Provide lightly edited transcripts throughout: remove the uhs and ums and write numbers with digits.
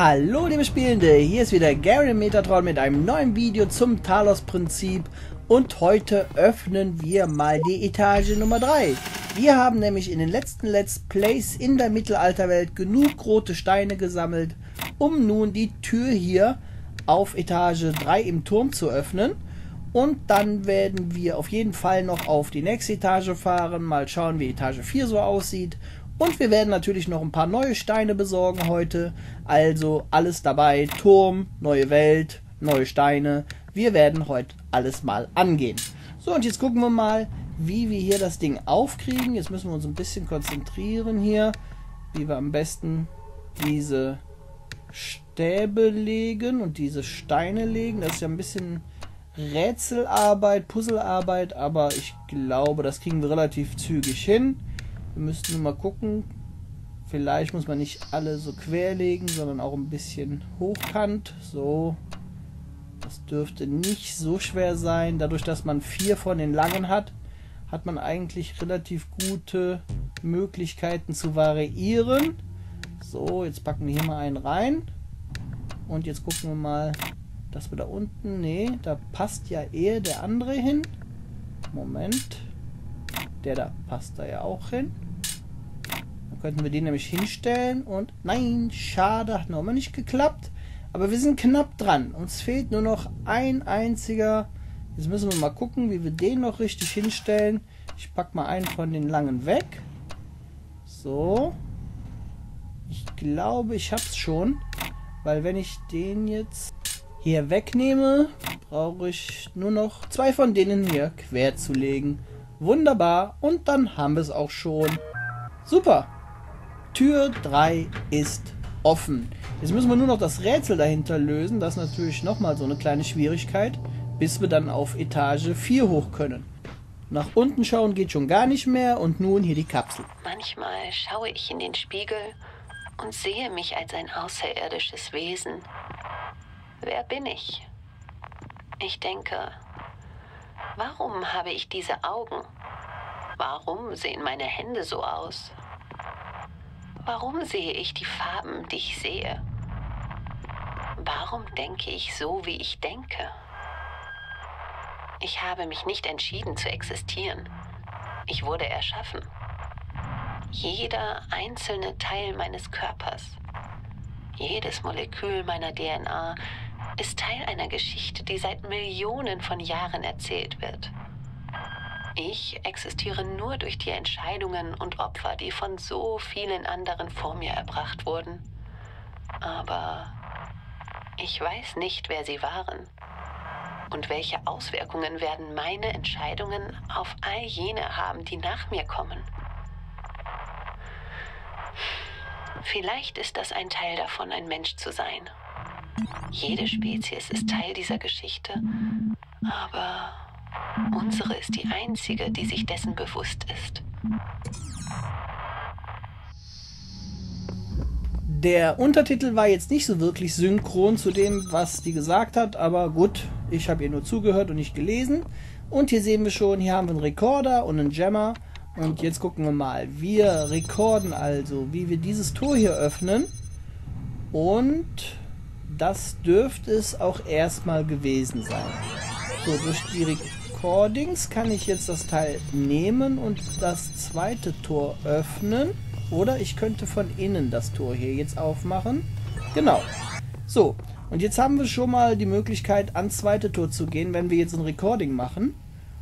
Hallo liebe Spielende, hier ist wieder Gary Metatron mit einem neuen Video zum Talos Prinzip und heute öffnen wir mal die Etage Nummer 3. Wir haben nämlich in den letzten Let's Plays in der Mittelalterwelt genug rote Steine gesammelt, um nun die Tür hier auf Etage 3 im Turm zu öffnen. Und dann werden wir auf jeden Fall noch auf die nächste Etage fahren, mal schauen, wie Etage 4 so aussieht. Und wir werden natürlich noch ein paar neue Steine besorgen heute. Also alles dabei, Turm, neue Welt, neue Steine. Wir werden heute alles mal angehen. So, und jetzt gucken wir mal, wie wir hier das Ding aufkriegen. Jetzt müssen wir uns ein bisschen konzentrieren hier, wie wir am besten diese Stäbe legen und diese Steine legen. Das ist ja ein bisschen Rätselarbeit, Puzzlearbeit, aber ich glaube, das kriegen wir relativ zügig hin. Wir müssten nur mal gucken, vielleicht muss man nicht alle so quer legen, sondern auch ein bisschen hochkant. So, das dürfte nicht so schwer sein. Dadurch, dass man 4 von den langen hat, hat man eigentlich relativ gute Möglichkeiten zu variieren. So, jetzt packen wir hier mal einen rein. Und jetzt gucken wir mal, dass wir da unten, nee, da passt ja eher der andere hin. Moment. Der da passt da ja auch hin. Dann könnten wir den nämlich hinstellen und... Nein, schade, hat noch immer nicht geklappt. Aber wir sind knapp dran. Uns fehlt nur noch ein einziger. Jetzt müssen wir mal gucken, wie wir den noch richtig hinstellen. Ich packe mal einen von den langen weg. So. Ich glaube, ich hab's schon. Weil wenn ich den jetzt hier wegnehme, brauche ich nur noch 2 von denen hier quer zu legen. Wunderbar, und dann haben wir es auch schon. Super, Tür 3 ist offen. Jetzt müssen wir nur noch das Rätsel dahinter lösen. Das ist natürlich nochmal so eine kleine Schwierigkeit, bis wir dann auf Etage 4 hoch können. Nach unten schauen geht schon gar nicht mehr und nun hier die Kapsel. Manchmal schaue ich in den Spiegel und sehe mich als ein außerirdisches Wesen. Wer bin ich? Ich denke... Warum habe ich diese Augen? Warum sehen meine Hände so aus? Warum sehe ich die Farben, die ich sehe? Warum denke ich so, wie ich denke? Ich habe mich nicht entschieden zu existieren. Ich wurde erschaffen. Jeder einzelne Teil meines Körpers, jedes Molekül meiner DNA ist Teil einer Geschichte, die seit Millionen von Jahren erzählt wird. Ich existiere nur durch die Entscheidungen und Opfer, die von so vielen anderen vor mir erbracht wurden. Aber ich weiß nicht, wer sie waren und welche Auswirkungen werden meine Entscheidungen auf all jene haben, die nach mir kommen. Vielleicht ist das ein Teil davon, ein Mensch zu sein. Jede Spezies ist Teil dieser Geschichte, aber unsere ist die einzige, die sich dessen bewusst ist. Der Untertitel war jetzt nicht so wirklich synchron zu dem, was die gesagt hat, aber gut, ich habe ihr nur zugehört und nicht gelesen. Und hier sehen wir schon, hier haben wir einen Rekorder und einen Jammer. Und jetzt gucken wir mal. Wir rekorden also, wie wir dieses Tor hier öffnen. Und... das dürfte es auch erstmal gewesen sein. So, durch die Recordings kann ich jetzt das Teil nehmen und das zweite Tor öffnen. Oder ich könnte von innen das Tor hier jetzt aufmachen. Genau. So, und jetzt haben wir schon mal die Möglichkeit, ans zweite Tor zu gehen, wenn wir jetzt ein Recording machen.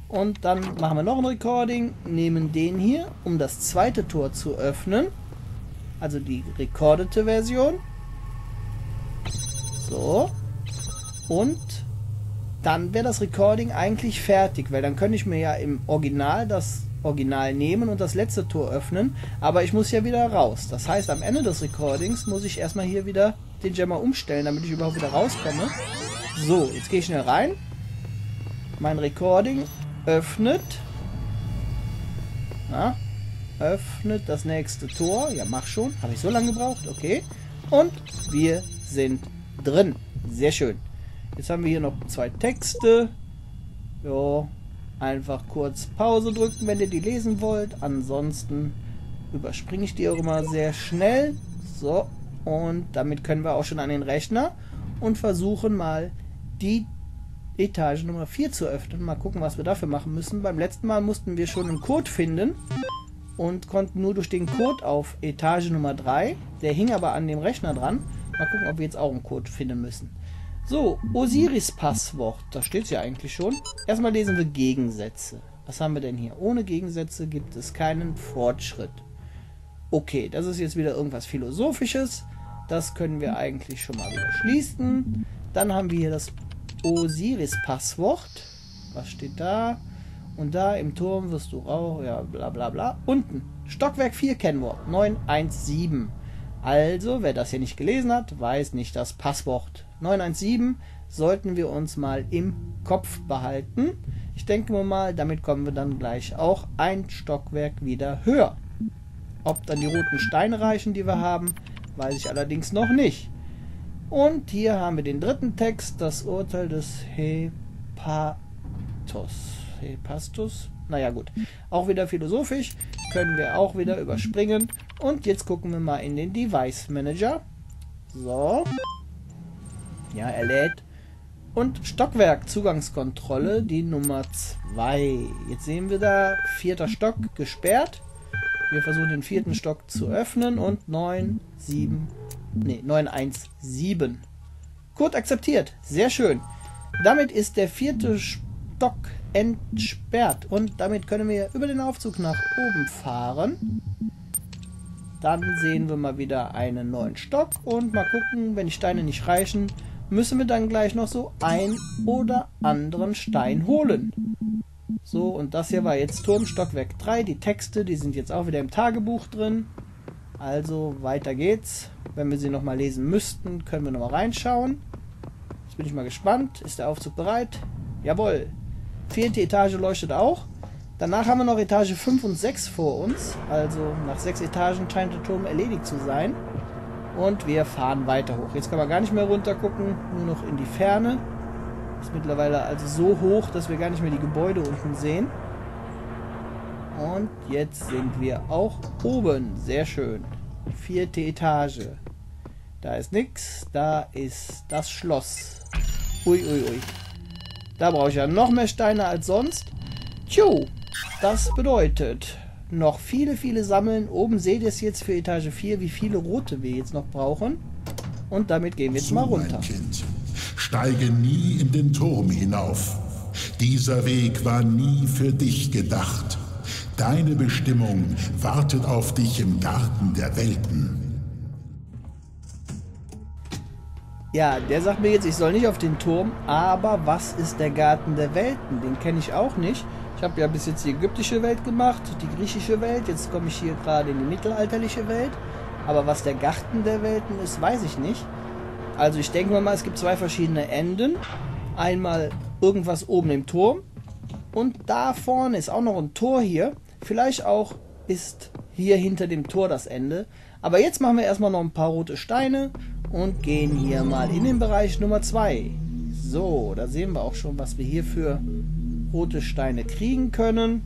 Und dann machen wir noch ein Recording, nehmen den hier, um das zweite Tor zu öffnen. Also die recordete Version. So, und dann wäre das Recording eigentlich fertig, weil dann könnte ich mir ja im Original das Original nehmen und das letzte Tor öffnen, aber ich muss ja wieder raus. Das heißt, am Ende des Recordings muss ich erstmal hier wieder den Jammer umstellen, damit ich überhaupt wieder rauskomme. So, jetzt gehe ich schnell rein. Mein Recording öffnet. Na, öffnet das nächste Tor. Ja, mach schon. Habe ich so lange gebraucht? Okay. Und wir sind drin. Sehr schön. Jetzt haben wir hier noch 2 Texte. Ja, einfach kurz Pause drücken, wenn ihr die lesen wollt. Ansonsten überspringe ich die auch immer sehr schnell. So, Und damit können wir auch schon an den Rechner und versuchen mal die Etage Nummer 4 zu öffnen. Mal gucken, was wir dafür machen müssen. Beim letzten Mal mussten wir schon einen Code finden und konnten nur durch den Code auf Etage Nummer 3. Der hing aber an dem Rechner dran. Mal gucken, ob wir jetzt auch einen Code finden müssen. So, Osiris-Passwort. Da steht es ja eigentlich schon. Erstmal lesen wir Gegensätze. Was haben wir denn hier? Ohne Gegensätze gibt es keinen Fortschritt. Okay, das ist jetzt wieder irgendwas Philosophisches. Das können wir eigentlich schon mal wieder schließen. Dann haben wir hier das Osiris-Passwort. Was steht da? Und da im Turm wirst du auch, ja, bla bla bla. Unten, Stockwerk 4, Kennwort 917. Also, wer das hier nicht gelesen hat, weiß nicht das Passwort. 917 sollten wir uns mal im Kopf behalten. Ich denke mal, damit kommen wir dann gleich auch ein Stockwerk wieder höher. Ob dann die roten Steine reichen, die wir haben, weiß ich allerdings noch nicht. Und hier haben wir den dritten Text, das Urteil des Hepastus. Naja gut, auch wieder philosophisch, können wir auch wieder überspringen. Und jetzt gucken wir mal in den Device Manager. So. Ja, er lädt. Und Stockwerk, Zugangskontrolle, die Nummer 2. Jetzt sehen wir da, 4. Stock gesperrt. Wir versuchen den 4. Stock zu öffnen und 917. Code akzeptiert. Sehr schön. Damit ist der 4. Stock entsperrt. Und damit können wir über den Aufzug nach oben fahren. Dann sehen wir mal wieder einen neuen Stock. Und mal gucken, wenn die Steine nicht reichen, müssen wir dann gleich noch so ein oder anderen Stein holen. So, und das hier war jetzt Turm, Stockwerk 3. Die Texte, die sind jetzt auch wieder im Tagebuch drin. Also, weiter geht's. Wenn wir sie nochmal lesen müssten, können wir nochmal reinschauen. Jetzt bin ich mal gespannt. Ist der Aufzug bereit? Jawohl. 4. Etage leuchtet auch. Danach haben wir noch Etage 5 und 6 vor uns. Also, nach 6 Etagen scheint der Turm erledigt zu sein. Und wir fahren weiter hoch. Jetzt kann man gar nicht mehr runter gucken, nur noch in die Ferne. Ist mittlerweile also so hoch, dass wir gar nicht mehr die Gebäude unten sehen. Und jetzt sind wir auch oben. Sehr schön. 4. Etage. Da ist nichts. Da ist das Schloss. Uiuiui. Da brauche ich ja noch mehr Steine als sonst. Tju. Das bedeutet, noch viele sammeln. Oben seht ihr es jetzt für Etage 4, wie viele rote wir jetzt noch brauchen. Und damit gehen wir jetzt mal runter. Steige nie in den Turm hinauf. Dieser Weg war nie für dich gedacht. Deine Bestimmung wartet auf dich im Garten der Welten. Ja, der sagt mir jetzt, ich soll nicht auf den Turm, aber was ist der Garten der Welten? Den kenne ich auch nicht. Ich habe ja bis jetzt die ägyptische Welt gemacht, die griechische Welt, jetzt komme ich hier gerade in die mittelalterliche Welt. Aber was der Garten der Welten ist, weiß ich nicht. Also ich denke mal, es gibt 2 verschiedene Enden. Einmal irgendwas oben im Turm. Und da vorne ist auch noch ein Tor hier. Vielleicht auch ist hier hinter dem Tor das Ende. Aber jetzt machen wir erstmal noch ein paar rote Steine und gehen hier mal in den Bereich Nummer 2. So, da sehen wir auch schon, was wir hier für rote Steine kriegen können.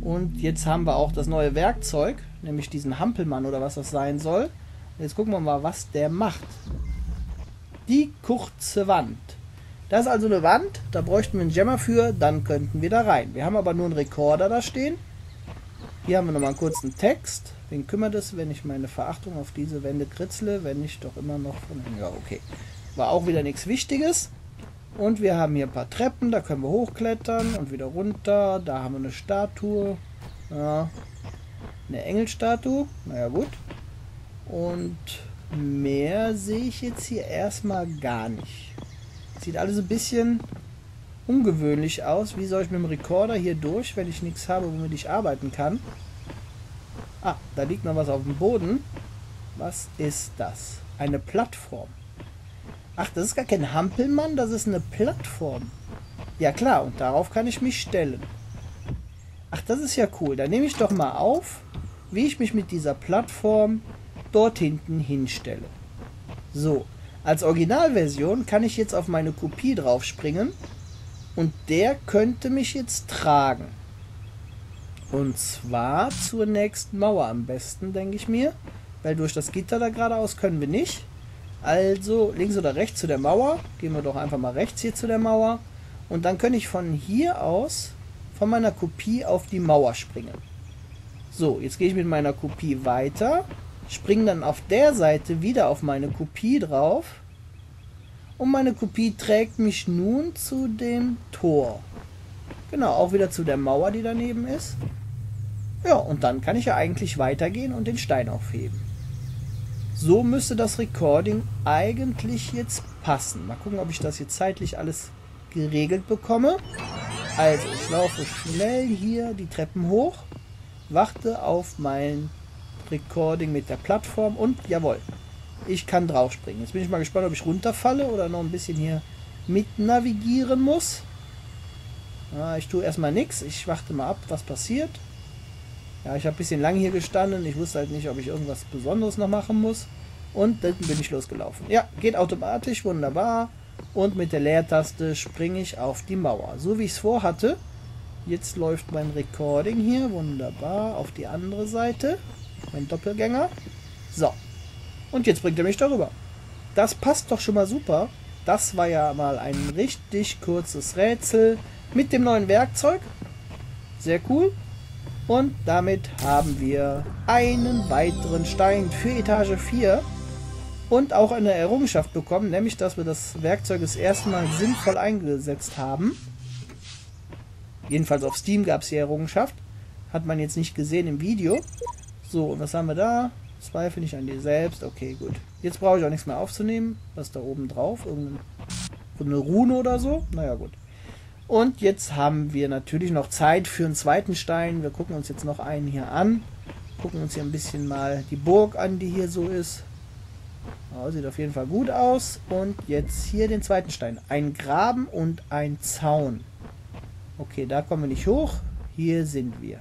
Und jetzt haben wir auch das neue Werkzeug, nämlich diesen Hampelmann oder was das sein soll. Jetzt gucken wir mal, was der macht. Die kurze Wand. Das ist also eine Wand, da bräuchten wir einen Jammer für, dann könnten wir da rein. Wir haben aber nur einen Rekorder da stehen. Hier haben wir nochmal einen kurzen Text. Wen kümmert es, wenn ich meine Verachtung auf diese Wände kritzle, wenn ich doch immer noch von... Ja, okay. War auch wieder nichts Wichtiges. Und wir haben hier ein paar Treppen, da können wir hochklettern und wieder runter. Da haben wir eine Statue. Ja, eine Engelstatue. Naja, gut. Und mehr sehe ich jetzt hier erstmal gar nicht. Sieht alles ein bisschen ungewöhnlich aus. Wie soll ich mit dem Rekorder hier durch, wenn ich nichts habe, womit ich arbeiten kann? Ah, da liegt noch was auf dem Boden. Was ist das? Eine Plattform. Ach, das ist gar kein Hampelmann, das ist eine Plattform. Ja klar, und darauf kann ich mich stellen. Ach, das ist ja cool. Dann nehme ich doch mal auf, wie ich mich mit dieser Plattform dort hinten hinstelle. So, als Originalversion kann ich jetzt auf meine Kopie drauf springen und der könnte mich jetzt tragen. Und zwar zur nächsten Mauer am besten, denke ich mir. Weil durch das Gitter da geradeaus können wir nicht. Also links oder rechts zu der Mauer. Gehen wir doch einfach mal rechts hier zu der Mauer. Und dann kann ich von hier aus, von meiner Kopie auf die Mauer springen. So, jetzt gehe ich mit meiner Kopie weiter. Springe dann auf der Seite wieder auf meine Kopie drauf. Und meine Kopie trägt mich nun zu dem Tor. Genau, auch wieder zu der Mauer, die daneben ist. Ja, und dann kann ich ja eigentlich weitergehen und den Stein aufheben. So müsste das Recording eigentlich jetzt passen. Mal gucken, ob ich das jetzt zeitlich alles geregelt bekomme. Also, ich laufe schnell hier die Treppen hoch, warte auf mein Recording mit der Plattform und jawohl, ich kann drauf springen. Jetzt bin ich mal gespannt, ob ich runterfalle oder noch ein bisschen hier mit navigieren muss. Ja, ich tue erstmal nichts, ich warte mal ab, was passiert. Ja, ich habe ein bisschen lang hier gestanden. Ich wusste halt nicht, ob ich irgendwas Besonderes noch machen muss. Und dann bin ich losgelaufen. Ja, geht automatisch, wunderbar. Und mit der Leertaste springe ich auf die Mauer. So wie ich es vorhatte. Jetzt läuft mein Recording hier, wunderbar, auf die andere Seite. Mein Doppelgänger. So. Und jetzt bringt er mich darüber. Das passt doch schon mal super. Das war ja mal ein richtig kurzes Rätsel mit dem neuen Werkzeug. Sehr cool. Und damit haben wir einen weiteren Stein für Etage 4 und auch eine Errungenschaft bekommen, nämlich dass wir das Werkzeug das erste Mal sinnvoll eingesetzt haben. Jedenfalls auf Steam gab es die Errungenschaft. Hat man jetzt nicht gesehen im Video. So, und was haben wir da? Zweifel nicht an dir selbst. Okay, gut. Jetzt brauche ich auch nichts mehr aufzunehmen. Was ist da oben drauf? Irgendeine Rune oder so? Naja, gut. Und jetzt haben wir natürlich noch Zeit für einen zweiten Stein. Wir gucken uns jetzt noch einen hier an. Gucken uns hier ein bisschen mal die Burg an, die hier so ist. Oh, sieht auf jeden Fall gut aus. Und jetzt hier den zweiten Stein. Ein Graben und ein Zaun. Okay, da kommen wir nicht hoch. Hier sind wir.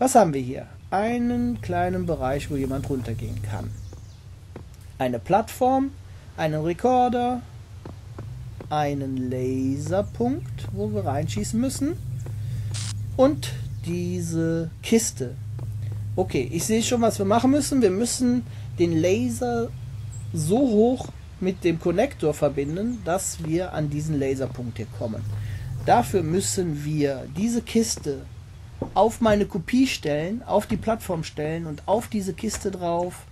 Was haben wir hier? Einen kleinen Bereich, wo jemand runtergehen kann. Eine Plattform, einen Rekorder, einen Laserpunkt, wo wir reinschießen müssen und diese Kiste. Okay, ich sehe schon, was wir machen müssen. Wir müssen den Laser so hoch mit dem Konnektor verbinden, dass wir an diesen Laserpunkt hier kommen. Dafür müssen wir diese Kiste auf meine Kopie stellen, auf die Plattform stellen und auf diese Kiste drauf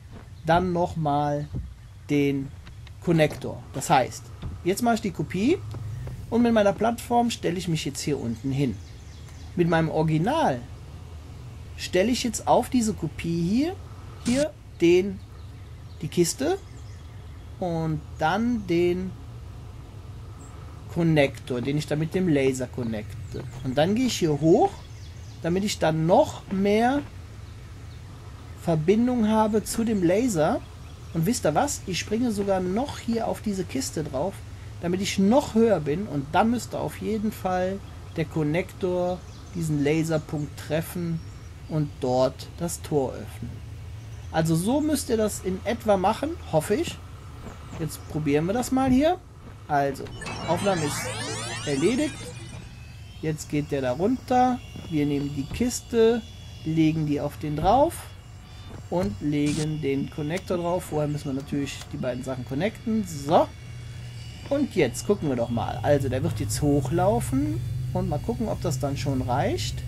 dann nochmal den Konnektor. Das heißt, jetzt mache ich die Kopie und mit meiner Plattform stelle ich mich jetzt hier unten hin. Mit meinem Original stelle ich jetzt auf diese Kopie hier die Kiste und dann den Konnektor, den ich dann mit dem Laser connecte. Und dann gehe ich hier hoch, damit ich dann noch mehr Verbindung habe zu dem Laser. Und wisst ihr was? Ich springe sogar noch hier auf diese Kiste drauf, damit ich noch höher bin. Und dann müsste auf jeden Fall der Konnektor diesen Laserpunkt treffen und dort das Tor öffnen. Also so müsst ihr das in etwa machen, hoffe ich. Jetzt probieren wir das mal hier. Also, Aufnahme ist erledigt. Jetzt geht der da runter. Wir nehmen die Kiste, legen die auf den drauf. Und legen den Konnektor drauf. Vorher müssen wir natürlich die beiden Sachen connecten. So. Und jetzt gucken wir doch mal. Also der wird jetzt hochlaufen. Und mal gucken, ob das dann schon reicht.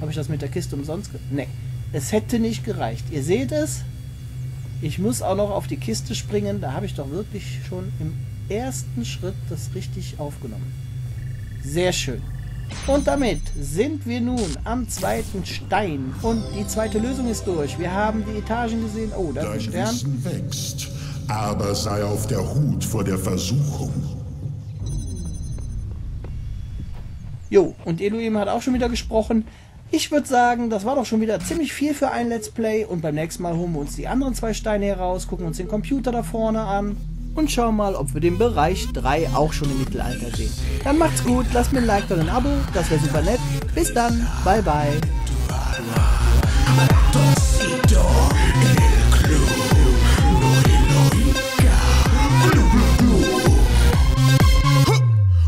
Habe ich das mit der Kiste umsonst? Ne. Es hätte nicht gereicht. Ihr seht es. Ich muss auch noch auf die Kiste springen. Da habe ich doch wirklich schon im ersten Schritt das richtig aufgenommen. Sehr schön. Und damit sind wir nun am zweiten Stein. Und die zweite Lösung ist durch. Wir haben die Etagen gesehen. Oh, da ist ein Stern. Dein Wissen wächst, aber sei auf der Hut vor der Versuchung. Jo, und Elohim hat auch schon wieder gesprochen. Ich würde sagen, das war doch schon wieder ziemlich viel für ein Let's Play. Und beim nächsten Mal holen wir uns die anderen zwei Steine heraus, gucken uns den Computer da vorne an. Und schau mal, ob wir den Bereich 3 auch schon im Mittelalter sehen. Dann macht's gut, lasst mir ein Like oder ein Abo, das wäre super nett. Bis dann, bye bye.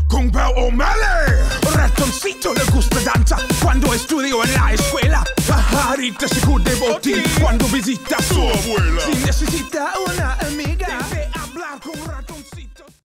Con Pao Male, ratoncito le gusta danza, quando estudio en la escuela. marita se cude botín cuando visita su abuela. Si necesita una amiga.